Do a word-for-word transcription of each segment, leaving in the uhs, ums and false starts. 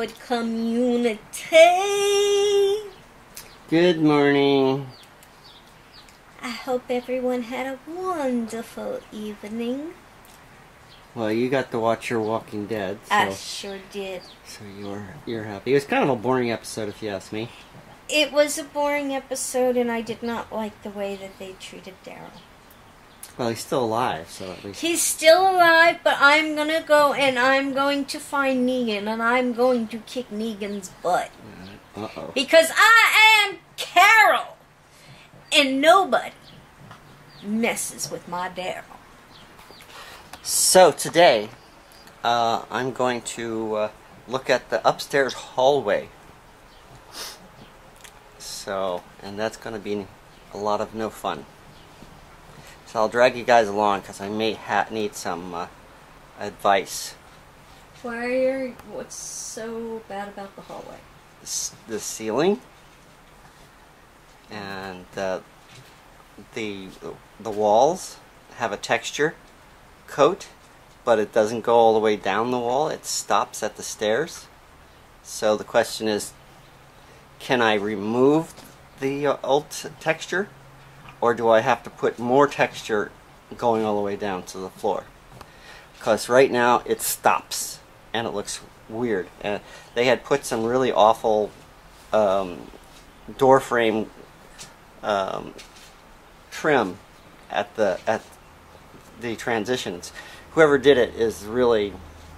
neighborhood community. Good morning. I hope everyone had a wonderful evening. Well, you got to watch your Walking Dead. So, I sure did. So you're you're happy. It was kind of a boring episode, if you ask me. It was a boring episode, and I did not like the way that they treated Daryl. Well, he's still alive, so at least... He's still alive, but I'm going to go, and I'm going to find Negan, and I'm going to kick Negan's butt. Uh-oh. Because I am Carol, and nobody messes with my Daryl. So, today, uh, I'm going to uh, look at the upstairs hallway. So, and that's going to be a lot of no fun. So I'll drag you guys along because I may ha need some uh, advice. Why are you, what's so bad about the hallway? The, the ceiling and uh, the the walls have a texture coat, but it doesn't go all the way down the wall. It stops at the stairs. So the question is, can I remove the uh, old texture? Or do I have to put more texture going all the way down to the floor? Because right now it stops and it looks weird. And they had put some really awful um, door frame um, trim at the at the transitions. Whoever did it is really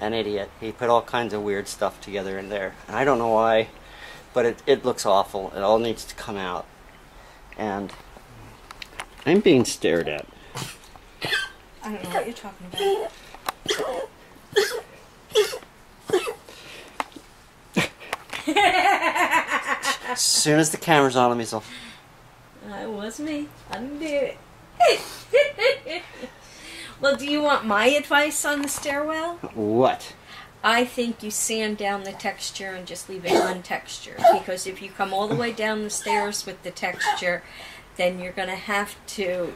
an idiot. He put all kinds of weird stuff together in there, and I don't know why, but it it looks awful. It all needs to come out. And I'm being stared at. I don't know what you're talking about. As soon as the camera's on him, he's all... It was me. I didn't do it. Well, do you want my advice on the stairwell? What? I think you sand down the texture and just leave it untextured. Because if you come all the way down the stairs with the texture... then you're going to have to...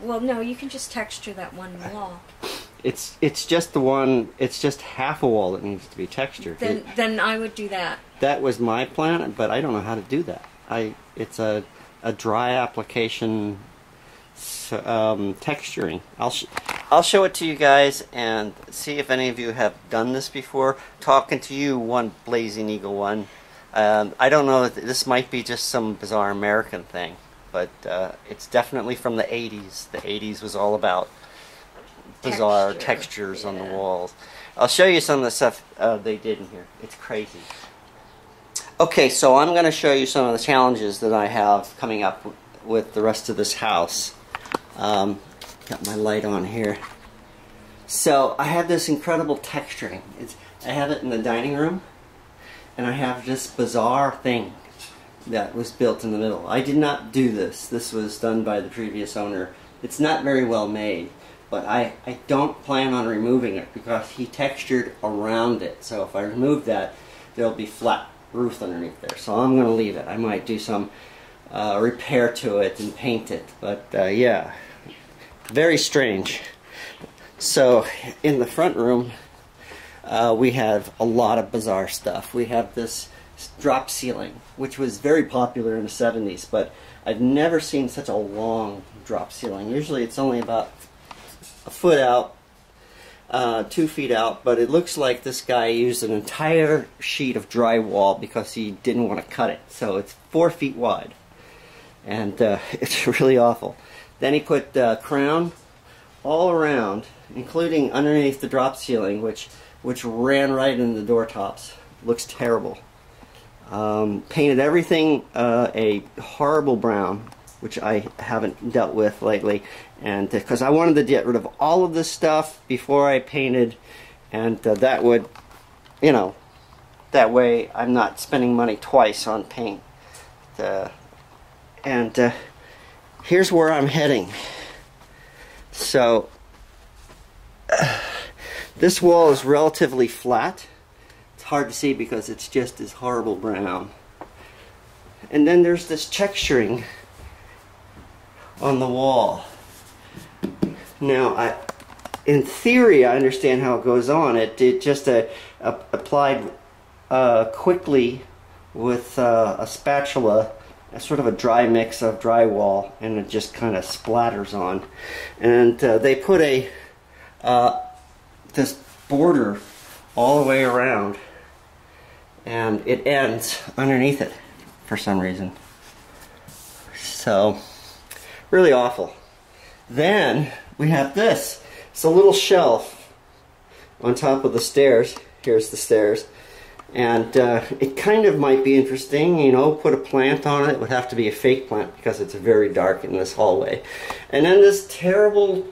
Well, no, you can just texture that one wall. It's it's just the one... It's just half a wall that needs to be textured. Then, it, then I would do that. That was my plan, but I don't know how to do that. I It's a, a dry application um, texturing. I'll, sh I'll show it to you guys and see if any of you have done this before. Talking to you, one Blazing Eagle one. Um, I don't know, this might be just some bizarre American thing, but uh, it's definitely from the eighties. The eighties was all about bizarre Texture. textures yeah. on the walls. I'll show you some of the stuff uh, they did in here. It's crazy. Okay, so I'm going to show you some of the challenges that I have coming up with the rest of this house. Um, got my light on here. So I have this incredible texturing. It's, I have it in the dining room. And I have this bizarre thing that was built in the middle. I did not do this. This was done by the previous owner. It's not very well made, but I, I don't plan on removing it because he textured around it. So if I remove that, there'll be flat roof underneath there. So I'm going to leave it. I might do some uh, repair to it and paint it. But uh, yeah, very strange. So in the front room, Uh, we have a lot of bizarre stuff. We have this drop ceiling, which was very popular in the seventies, but I've never seen such a long drop ceiling. Usually it's only about a foot out, uh, two feet out, but it looks like this guy used an entire sheet of drywall because he didn't want to cut it. So it's four feet wide, and uh, it's really awful. Then he put uh, crown all around, including underneath the drop ceiling, which which ran right into the door tops. Looks terrible. Um, painted everything uh, a horrible brown, which I haven't dealt with lately, and because I wanted to get rid of all of this stuff before I painted, and uh, that would, you know, that way I'm not spending money twice on paint. Uh, and uh, here's where I'm heading. So. Uh, This wall is relatively flat. It's hard to see because it's just this horrible brown. And then there's this texturing on the wall. Now, I in theory, I understand how it goes on. It, it just uh, uh, applied uh, quickly with uh, a spatula, a sort of a dry mix of drywall, and it just kind of splatters on. And uh, they put a uh, this border all the way around, and it ends underneath it for some reason. So, really awful. Then we have this. It's a little shelf on top of the stairs. Here's the stairs. And uh, it kind of might be interesting, you know, put a plant on it. It would have to be a fake plant because it's very dark in this hallway. And then this terrible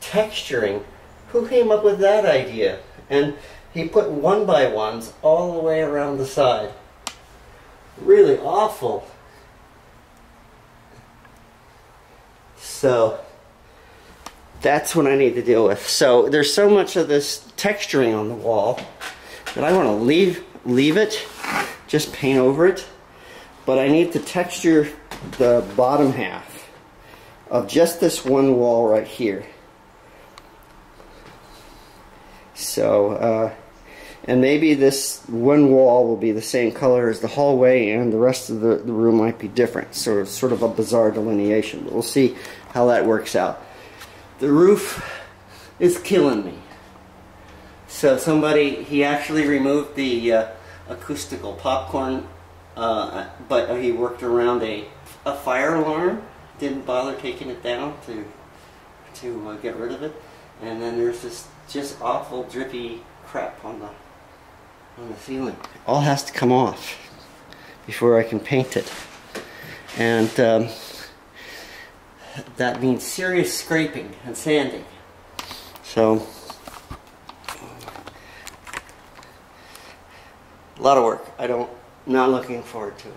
texturing. Who came up with that idea? And he put one by ones all the way around the side. Really awful. So that's what I need to deal with. So there's so much of this texturing on the wall that I want to leave leave it, just paint over it. But I need to texture the bottom half of just this one wall right here. So, uh, and maybe this one wall will be the same color as the hallway, and the rest of the, the room might be different. Sort of, sort of a bizarre delineation, but we'll see how that works out. The roof is killing me. So somebody, he actually removed the uh, acoustical popcorn, uh, but he worked around a, a fire alarm. Didn't bother taking it down to, to uh, get rid of it. And then there's this just awful drippy crap on the on the ceiling. All has to come off before I can paint it, and um, that means serious scraping and sanding. So a lot of work. I don't not looking forward to it.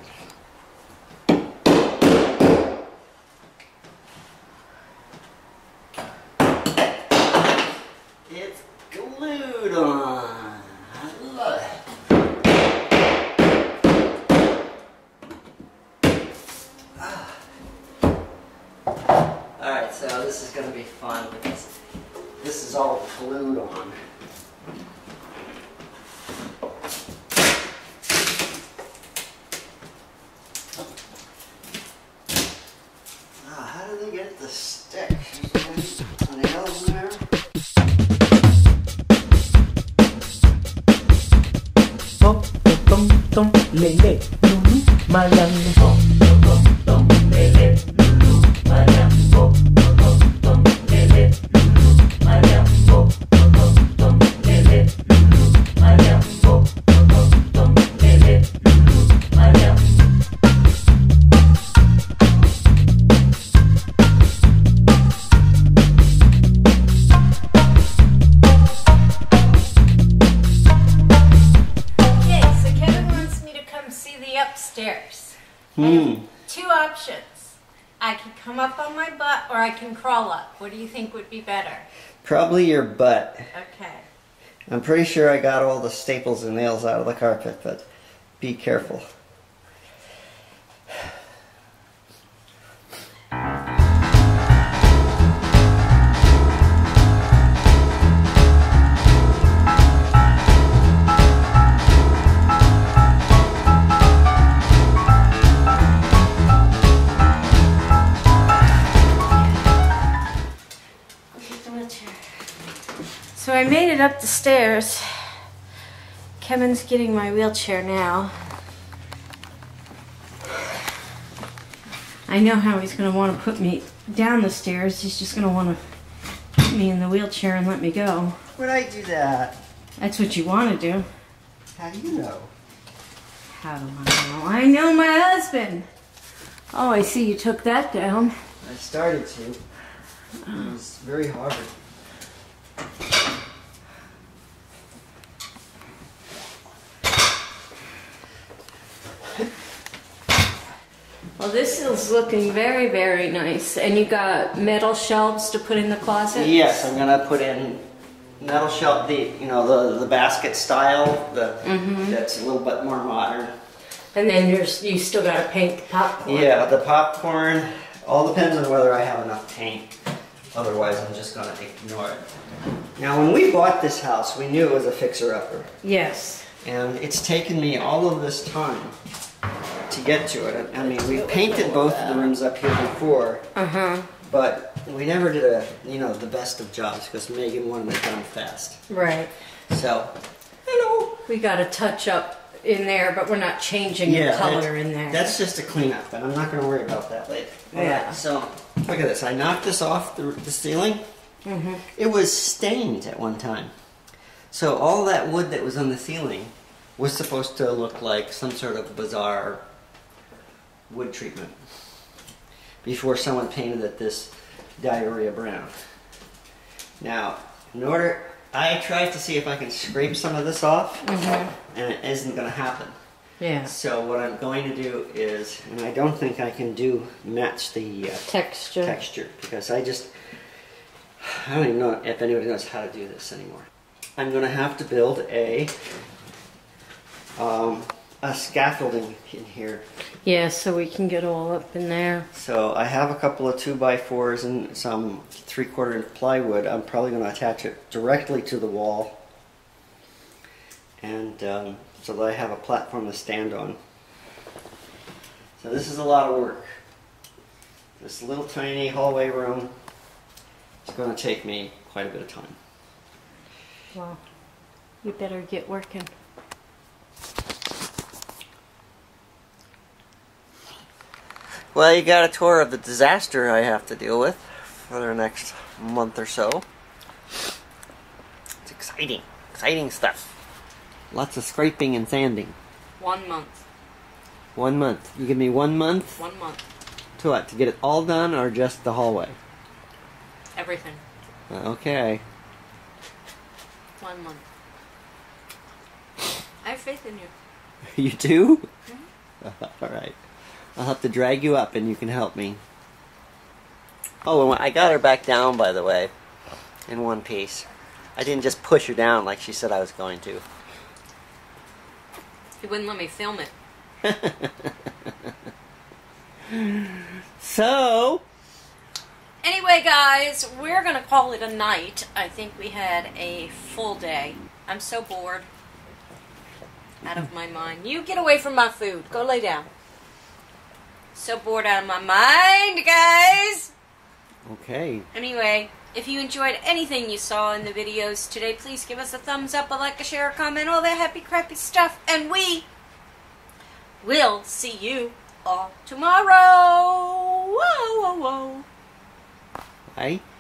What do you think would be better? Probably your butt. Okay. I'm pretty sure I got all the staples and nails out of the carpet, but be careful. So I made it up the stairs. Kevin's getting my wheelchair now. I know how he's going to want to put me down the stairs. He's just going to want to put me in the wheelchair and let me go. Would I do that? That's what you want to do. How do you know? How do I know? I know my husband. Oh, I see you took that down. I started to. It was very hard. Well, this is looking very, very nice. And you got metal shelves to put in the closet? Yes, I'm gonna put in metal shelf, the you know the the basket style, the mm-hmm. that's a little bit more modern. And then there's you still gotta paint the popcorn. Yeah, the popcorn. All depends on whether I have enough paint. Otherwise, I'm just going to ignore it. Now, when we bought this house, we knew it was a fixer-upper. Yes. And it's taken me all of this time to get to it. I mean, we painted both of the rooms up here before, uh-huh. but we never did a, you know, the best of jobs because Megan wanted it done fast. Right. So, you know. We got a touch-up in there, but we're not changing yeah, the color in there. That's just a cleanup, and I'm not going to worry about that later. All yeah. Right, so, look at this. I knocked this off the, the ceiling. Mm-hmm. It was stained at one time. So all that wood that was on the ceiling was supposed to look like some sort of bizarre wood treatment before someone painted it this diarrhea brown. Now, in order, I tried to see if I can scrape some of this off, mm-hmm. and it isn't going to happen. Yeah. So what I'm going to do is, and I don't think I can do match the uh, texture. texture because I just, I don't even know if anybody knows how to do this anymore. I'm going to have to build a um, a scaffolding in here. Yeah, so we can get all up in there. So I have a couple of two by fours and some three quarter inch plywood. I'm probably going to attach it directly to the wall, and um, so that I have a platform to stand on. So this is a lot of work. This little tiny hallway room is going to take me quite a bit of time. Well, you better get working. Well, you got a tour of the disaster I have to deal with for the next month or so. It's exciting. Exciting stuff. Lots of scraping and sanding. One month. One month. You give me one month? One month. To what? To get it all done or just the hallway? Everything. Okay. One month. I have faith in you. You do? Mm-hmm. All right. I'll have to drag you up and you can help me. Oh, and I got her back down, by the way, in one piece. I didn't just push her down like she said I was going to. He wouldn't let me film it. So... Anyway, guys, we're going to call it a night. I think we had a full day. I'm so bored. Out of my mind. You get away from my food. Go lay down. So bored out of my mind, guys. Okay. Anyway, if you enjoyed anything you saw in the videos today, please give us a thumbs up, a like, a share, a comment, all that happy, crappy stuff. And we will see you all tomorrow. Whoa, whoa, whoa. Bye.